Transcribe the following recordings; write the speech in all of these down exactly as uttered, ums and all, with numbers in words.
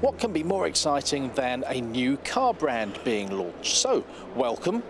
What can be more exciting than a new car brand being launched? So, welcome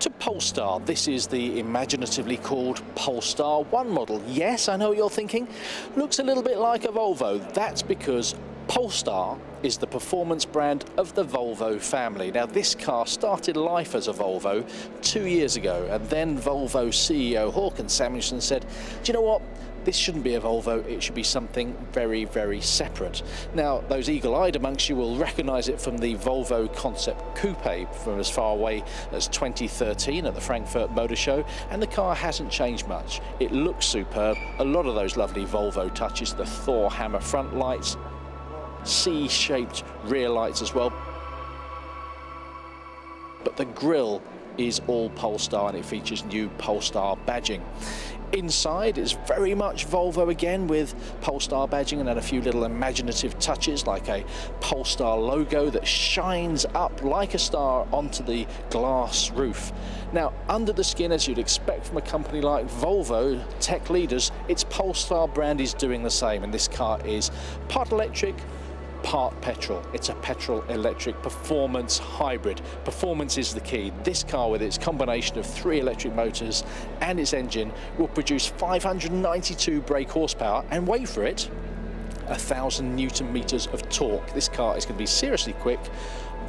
to Polestar. This is the imaginatively called Polestar one model. Yes, I know what you're thinking. Looks a little bit like a Volvo. That's because Polestar is the performance brand of the Volvo family. Now, this car started life as a Volvo two years ago, and then Volvo C E O Hakan Samuelsson said, do you know what? This shouldn't be a Volvo, it should be something very, very separate. Now, those eagle-eyed amongst you will recognise it from the Volvo Concept Coupe from as far away as twenty thirteen at the Frankfurt Motor Show, and the car hasn't changed much. It looks superb, a lot of those lovely Volvo touches, the Thor hammer front lights, C-shaped rear lights as well. But the grille is all Polestar, and it features new Polestar badging. Inside is very much Volvo again, with Polestar badging and then a few little imaginative touches like a Polestar logo that shines up like a star onto the glass roof. Now, under the skin, as you'd expect from a company like Volvo, tech leaders, its Polestar brand is doing the same, and this car is part electric, part petrol. It's a petrol electric performance hybrid. Performance is the key. This car, with its combination of three electric motors and its engine, will produce five hundred ninety-two brake horsepower and, wait for it, a thousand newton meters of torque. This car is going to be seriously quick.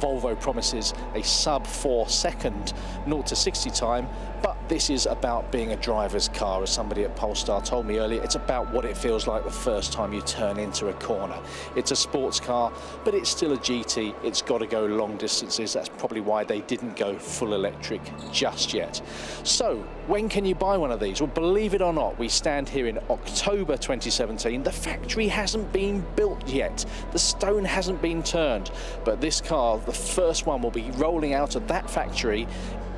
Volvo promises a sub four second zero to sixty time, but this is about being a driver's car. As somebody at Polestar told me earlier, it's about what it feels like the first time you turn into a corner. It's a sports car, but it's still a G T. It's got to go long distances. That's probably why they didn't go full electric just yet. So when can you buy one of these? Well, believe it or not, we stand here in October twenty seventeen. The factory hasn't been built yet. The stone hasn't been turned, but this car, the first one, will be rolling out of that factory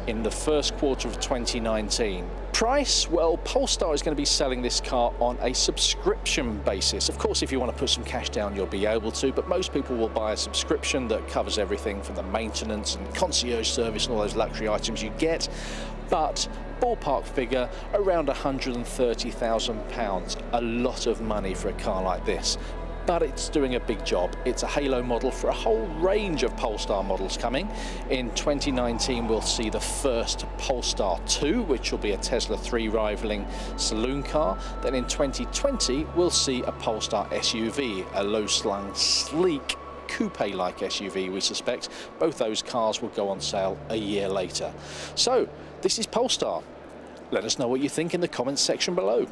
in the first quarter of twenty nineteen. Price? Well, Polestar is going to be selling this car on a subscription basis. Of course, if you want to put some cash down, you'll be able to, but most people will buy a subscription that covers everything from the maintenance and concierge service and all those luxury items you get. But ballpark figure, around one hundred thirty thousand pounds. A lot of money for a car like this. But it's doing a big job. It's a halo model for a whole range of Polestar models coming. In twenty nineteen, we'll see the first Polestar two, which will be a Tesla three rivaling saloon car. Then in twenty twenty, we'll see a Polestar S U V, a low-slung, sleek, coupe-like S U V, we suspect. Both those cars will go on sale a year later. So, this is Polestar. Let us know what you think in the comments section below.